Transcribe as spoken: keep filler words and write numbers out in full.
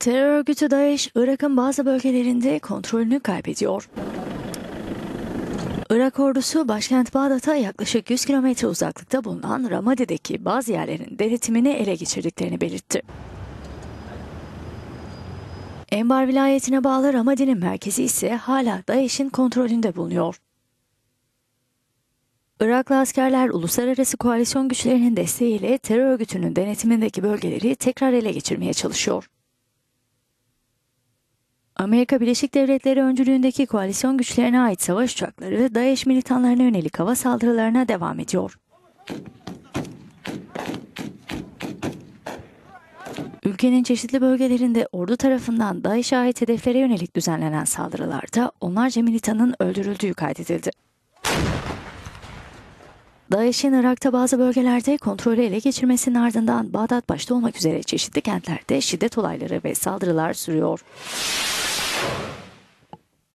Terör örgütü DAEŞ, Irak'ın bazı bölgelerinde kontrolünü kaybediyor. Irak ordusu başkent Bağdat'a yaklaşık yüz kilometre uzaklıkta bulunan Ramadi'deki bazı yerlerin denetimini ele geçirdiklerini belirtti. Enbar vilayetine bağlı Ramadi'nin merkezi ise hala DAEŞ'in kontrolünde bulunuyor. Iraklı askerler uluslararası koalisyon güçlerinin desteğiyle terör örgütünün denetimindeki bölgeleri tekrar ele geçirmeye çalışıyor. Amerika Birleşik Devletleri öncülüğündeki koalisyon güçlerine ait savaş uçakları DAEŞ militanlarına yönelik hava saldırılarına devam ediyor. Ülkenin çeşitli bölgelerinde ordu tarafından DAEŞ'e ait hedeflere yönelik düzenlenen saldırılarda onlarca militanın öldürüldüğü kaydedildi. DAEŞ'in Irak'ta bazı bölgelerde kontrolü ele geçirmesinin ardından Bağdat başta olmak üzere çeşitli kentlerde şiddet olayları ve saldırılar sürüyor.